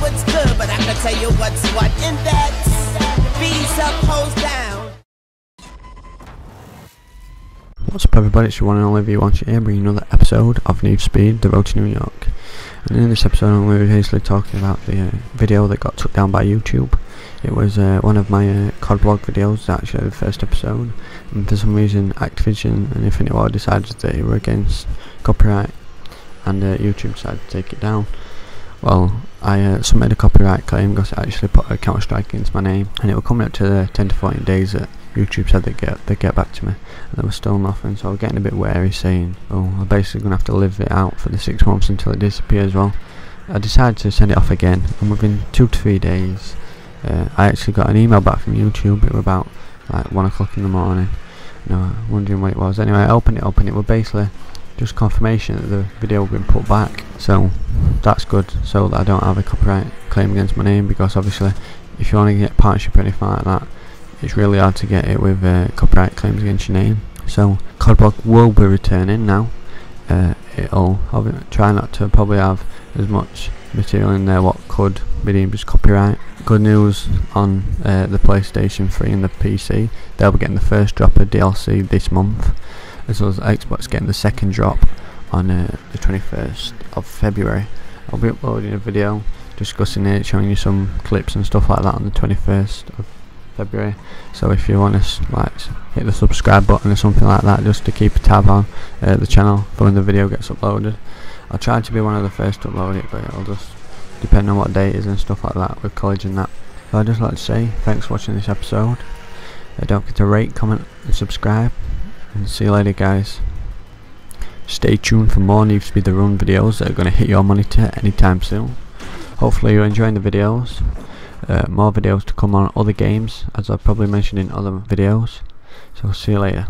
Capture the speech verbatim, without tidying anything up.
what's good, but I can tell you what's what, and that's bees up, hoes down. What's up everybody, it's your one and only V one here, bringing another episode of Need for Speed The Road to New York. And in this episode I'm going to be basically talking about the uh, video that got took down by YouTube. It was uh, one of my uh, Codblog videos, actually the first episode, and for some reason Activision and Infinity War decided that they were against copyright, and uh, YouTube decided to take it down. Well, I uh, submitted a copyright claim because I actually put a Counter-Strike into my name, and it was coming up to the ten to fourteen days that YouTube said they'd get, they'd get back to me, and there was still nothing, so I was getting a bit wary, saying, oh, I'm basically going to have to live it out for the six months until it disappears. Well, I decided to send it off again, and within two to three days Uh, I actually got an email back from YouTube. It was about like one o'clock in the morning. No, wondering what it was. Anyway, I opened it up and it was basically just confirmation that the video had been put back. So that's good. So that I don't have a copyright claim against my name, because obviously, if you want to get partnership or anything like that, it's really hard to get it with uh, copyright claims against your name. So Codblog will be returning now. Uh, it'll I'll try not to probably have as much material in there what could be deemed as copyright. Good news on uh, the PlayStation three and the P C, they'll be getting the first drop of D L C this month, as well as Xbox getting the second drop on uh, the twenty-first of February. I'll be uploading a video discussing it, showing you some clips and stuff like that on the twenty-first of February, so if you want to like hit the subscribe button or something like that just to keep a tab on uh, the channel for when the video gets uploaded. I'll try to be one of the first to upload it, but it'll just depend on what day it is and stuff like that with college and that. So I'd just like to say thanks for watching this episode. Uh, don't forget to rate, comment and subscribe, and see you later guys. Stay tuned for more Need for Speed The Run videos that are going to hit your monitor anytime soon. Hopefully you're enjoying the videos. Uh, more videos to come on other games, as I've probably mentioned in other videos. So see you later.